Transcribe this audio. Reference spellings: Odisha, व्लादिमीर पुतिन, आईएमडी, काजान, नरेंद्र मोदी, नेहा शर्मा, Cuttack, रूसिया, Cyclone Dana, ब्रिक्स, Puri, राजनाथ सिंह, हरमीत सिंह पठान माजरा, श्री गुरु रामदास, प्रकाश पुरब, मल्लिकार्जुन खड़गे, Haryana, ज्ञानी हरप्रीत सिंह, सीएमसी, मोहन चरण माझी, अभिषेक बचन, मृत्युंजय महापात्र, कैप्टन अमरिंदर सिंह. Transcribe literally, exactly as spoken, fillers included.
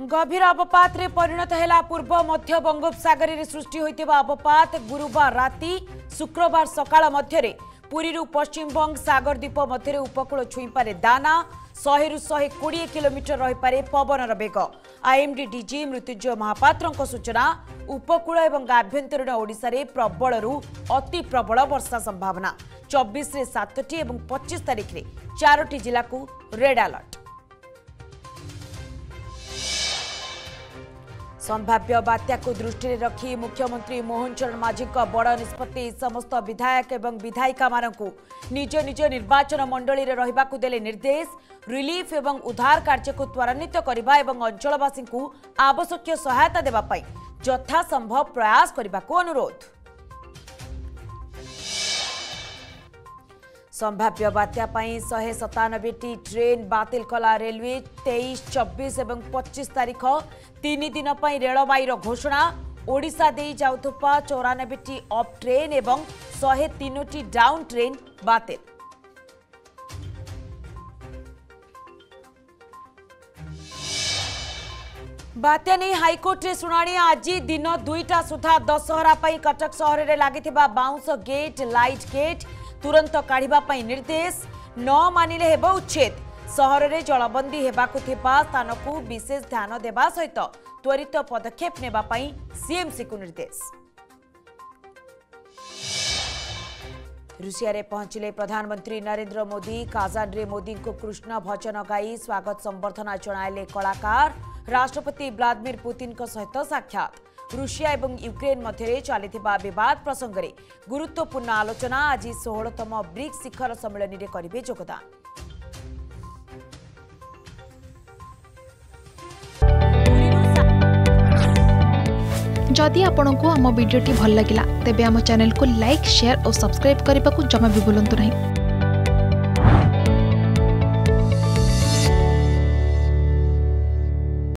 गंभीर अवपात रे परिणत हैला पूर्व मध्य बंगोपसागर रे सृष्टि होइतिबा अवपात गुरुवार राति शुक्रवार सकाळ मध्य रे पुरी रु पश्चिम बंग सागर द्वीप मध्य रे उपकूल छुईपारे दाना सौ रु एक सौ बीस किलोमीटर रही पारे पवन बेग। आईएमडी डीजी मृत्युंजय महापात्र सूचना उपकूल और आभ्यंतरीण ओडिशा रे प्रबल रु अति प्रबल वर्षा संभावना चौबीस रे सातटी और पच्चीस तारीख रे चारोटी जिला को रेड अलर्ट। संभाव्य बात्या को दृष्टि रखी मुख्यमंत्री मोहन चरण माझी बड़ निष्पत्ति समस्त विधायक एवं विधायिका मानू निज निज निर्वाचन मंडली रे रहिबा को देले निर्देश। रिलीफ एवं उद्धार कार्य को त्वरान्वित करबा एवं अंचलवासी को आवश्यक सहायता देबा पई यथा संभव प्रयास करबा को अनुरोध। संभाव्य बात्या पई एक सौ सत्तानबे टी ट्रेन बातिल कला रेलवे। तेईस चौबीस एवं पच्चीस तारीख तीन दिन पर रेलवाईर घोषणा। ओडिशा दे जाउथुपा चौरानबे टी अप ट्रेन एवं एक सौ तीन टी डाउन ट्रेन बातिल। बात्या नहीं हाईकोर्ट रे सुनाणी आज दिन दुईटा सुधा दशहरा पर कटक सहर में लगी बाउंस गेट लाइट गेट तुरंत काढ़िबा पई निर्देश। न मानिले हेबो उच्छेद। सहर में जलबंदी होगाकू स्थान को विशेष ध्यान देवा सहित त्वरित पदक्षेप नेबा पई सीएमसी को निर्देश। रूसिया रे पहुंचले प्रधानमंत्री नरेंद्र मोदी। काजान रे मोदी को कृष्ण भजन गाई स्वागत संबर्धना जणाइले कलाकार। राष्ट्रपति व्लादिमीर पुतिन को सहित साक्षात। रूसिया एवं यूक्रेन मध्य चलता बद प्रसंग में गुरुत्वपूर्ण आलोचना। आज सोलहतम ब्रिक्स शिखर सम्मेलन में करेंगे योगदान। जदि आपंक आम भिड्टे भल लगा तेब आम चैनल को लाइक शेयर और सब्सक्राइब करने को जमा भी बुलां नहीं।